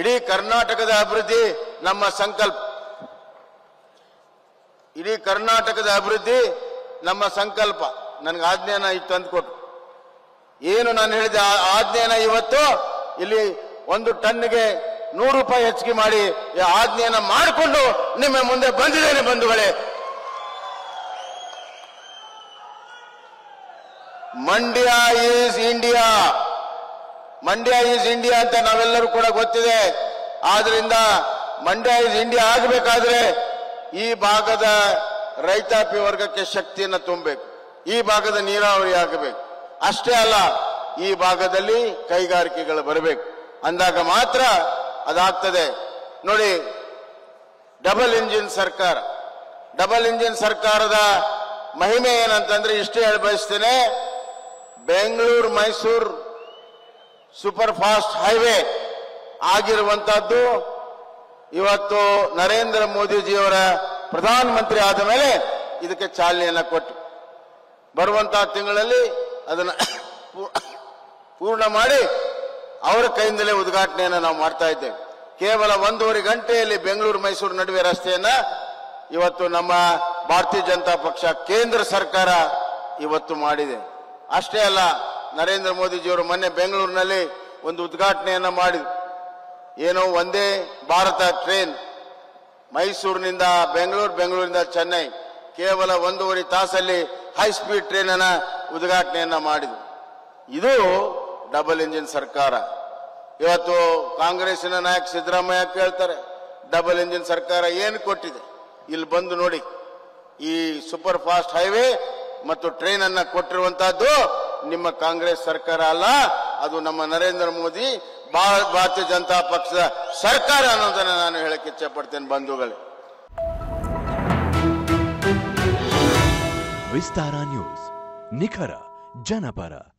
ED कर्नाटकद अभिवृद्धि नम्म संकल्प ED कर्नाटकद अभिवृद्धि नम्म संकल्प ನನಗೆ ಆಜ್ಞೆನ ಇಲ್ಲಿ ತಂದುಕೊಟ್ಟು ಏನು ನಾನು ಹೇಳಿದ ಆಜ್ಞೆನ ಇವತ್ತು ಇಲ್ಲಿ ಒಂದು ಟನ್ನಿಗೆ 100 ರೂಪಾಯಿ ಹೆಚ್ಚಿಗೆ ಮಾಡಿ ಈ ಆಜ್ಞೆನ ಮಾಡಿಕೊಂಡು ನಿಮ್ಮ ಮುಂದೆ ಬಂದಿದ್ದೇನೆ ಬಂಧುಗಳೇ ಮಂಡ್ಯ ಈಸ್ ಇಂಡಿಯಾ ಅಂತ ನಾವೆಲ್ಲರೂ ಕೂಡ ಗೊತ್ತಿದೆ ಆದ್ರಿಂದ ಮಂಡ್ಯ ಈಸ್ ಇಂಡಿಯಾ ಆಗಬೇಕಾದ್ರೆ ಈ ಭಾಗದ ರೈತಾಪಿ ವರ್ಗಕ್ಕೆ ಶಕ್ತಿಯನ್ನು ತುಂಬಬೇಕು ಈ ಭಾಗದ ನೀರಾವರಿ ಆಗಬೇಕು ಅಷ್ಟೇ ಅಲ್ಲ ಈ ಭಾಗದಲ್ಲಿ ಕೈಗಾರಿಕೆಗಳು ಬರಬೇಕು ಅಂದಾಗ ಮಾತ್ರ ಅದಾಗ್ತದೆ ನೋಡಿ ಡಬಲ್ ಇಂಜಿನ್ ಸರ್ಕಾರದ ಮಹಿಮೆ ಏನಂತಂದ್ರೆ ಇಷ್ಟೇ ಹೇಳಬಯಸುತ್ತೇನೆ Bengaluru Mysuru super fast highway ಆಗಿರುವಂತದ್ದು ಇವತ್ತು ನರೇಂದ್ರ ಮೋದಿ ಜಿಯವರ ಪ್ರಧಾನಮಂತ್ರಿ ಆದ ಮೇಲೆ ಇದಕ್ಕೆ ಚಾಲನೆಯನ್ನು ಕೊಟ್ಟು ಬರುವಂತಹ ತಿಂಗಳಲ್ಲಿ ಅದನ್ನು ಪೂರ್ಣ ಮಾಡಿ ಅವರ ಕೈಯಿಂದಲೇ ಉದ್ಘಾಟನೆಯನ್ನು ನಾವು ಮಾಡ್ತಾ ಇದ್ದೇವೆ ಕೇವಲ 1.5 ಗಂಟೆಯಲ್ಲಿ ಬೆಂಗಳೂರು ಮೈಸೂರು ನಡುವೆ ರಸ್ತೆಯನ್ನ ಇವತ್ತು ನಮ್ಮ ಭಾರತೀಯ ಜನತಾ ಪಕ್ಷ ಕೇಂದ್ರ ಸರ್ಕಾರ ಇವತ್ತು ಮಾಡಿದೆ ಅಷ್ಟೇ ಅಲ್ಲ ನರೇಂದ್ರ ಮೋದಿಜಿಯವರು ಮೊನ್ನೆ ಬೆಂಗಳೂರಿನಲ್ಲಿ ಒಂದು ಉದ್ಘಾಟನೆಯನ್ನು ಮಾಡಿದ್ರು ಏನೋ ಒಂದೇ ಭಾರತ ಟ್ರೈನ್ ಮೈಸೂರಿನಿಂದ ಬೆಂಗಳೂರು ಬೆಂಗಳೂರಿನಿಂದ ಚೆನ್ನೈ ಕೇವಲ 1.5 ತಾಸಲ್ಲಿ ಹೈ ಸ್ಪೀಡ್ ಟ್ರೈನ್ ಅನ್ನ ಉದ್ಘಾಟನೆಯನ್ನ ಮಾಡಿದ್ರು ಇದು ಡಬಲ್ ಇಂಜಿನ್ ಸರ್ಕಾರ ಇವತ್ತು ಕಾಂಗ್ರೆಸ್ಸಿನ ನಾಯಕ ಸಿದ್ದರಾಮಯ್ಯ ಕೇಳ್ತಾರೆ ಡಬಲ್ ಇಂಜಿನ್ ಸರ್ಕಾರ ಏನು ಕೊಟ್ಟಿದೆ ಇಲ್ಲಿ ಬಂದು ನೋಡಿ ಈ ಸೂಪರ್ ಫಾಸ್ಟ್ ಹೈವೇ ಮತ್ತು ಟ್ರೈನ್ ಅನ್ನ ಕೊಟ್ಟಿರುವಂತಹದ್ದು ನಿಮ್ಮ ಕಾಂಗ್ರೆಸ್ ಸರ್ಕಾರ ಅಲ್ಲ ಅದು ನಮ್ಮ ನರೇಂದ್ರ ಮೋದಿ ಭಾರತೀಯ ಜನತಾ ಪಕ್ಷದ ಸರ್ಕಾರ ಅನ್ನೋದನ್ನು ನಾನು ಹೇಳಕ್ಕೆ ಇಚ್ಛೆ ಪಡ್ತೇನೆ ಬಂಧುಗಳೇ विस्तारा न्यूज निखर जनपर।